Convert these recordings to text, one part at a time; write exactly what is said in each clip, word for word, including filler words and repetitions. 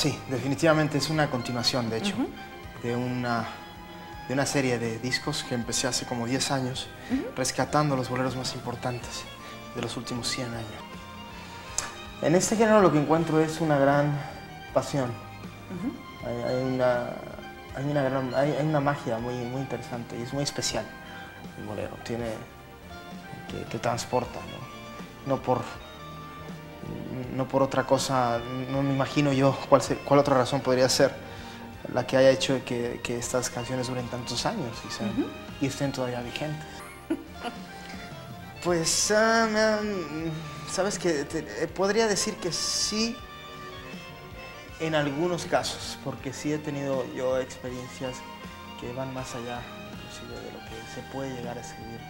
Sí, definitivamente es una continuación, de hecho, uh-huh. de, una, de una serie de discos que empecé hace como diez años, uh-huh. rescatando los boleros más importantes de los últimos cien años. En este género lo que encuentro es una gran pasión, uh-huh. hay, hay, una, hay, una gran, hay, hay una magia muy, muy interesante y es muy especial el bolero, tiene, te, te transporta, ¿no? No por... No por otra cosa, no me imagino yo cuál, se, cuál otra razón podría ser la que haya hecho que, que estas canciones duren tantos años y, sean, uh-huh. y estén todavía vigentes. Pues, um, sabes que podría decir que sí, en algunos casos, porque sí he tenido yo experiencias que van más allá, inclusive, de lo que se puede llegar a escribir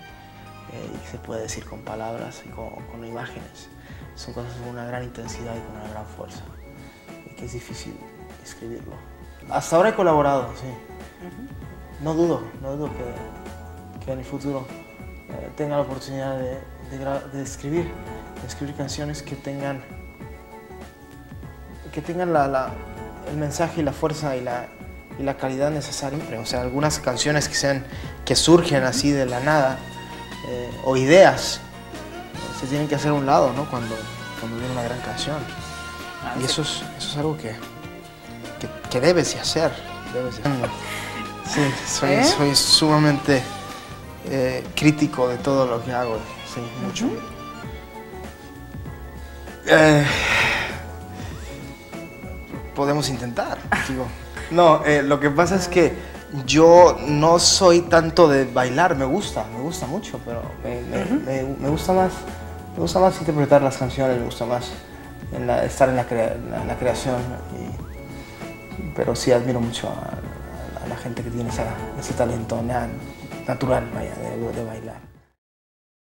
eh, y se puede decir con palabras y con, con imágenes. Son cosas con una gran intensidad y con una gran fuerza, y que es difícil escribirlo. Hasta ahora he colaborado, sí. Uh-huh. No dudo, no dudo que, que en el futuro eh, tenga la oportunidad de, de, de, escribir, de escribir canciones que tengan, que tengan la, la, el mensaje y la fuerza y la, y la calidad necesaria. O sea, algunas canciones que, sean, que surgen así de la nada, eh, o ideas, se tienen que hacer a un lado, ¿no? Cuando, cuando viene una gran canción. Ah, y sí. eso, es, eso es algo que, que, que debes de hacer. Debes de... Sí, soy, ¿Eh? soy sumamente eh, crítico de todo lo que hago. Sí, mucho. Uh-huh. eh, podemos intentar, digo. No, eh, lo que pasa es que yo no soy tanto de bailar. Me gusta, me gusta mucho, pero me, me, uh-huh. me, me gusta más... Me gusta más interpretar las canciones, me gusta más en la, estar en la, crea, en la, en la creación. Y, pero sí admiro mucho a, a, a la gente que tiene esa, ese talento na, natural, vaya, de, de bailar.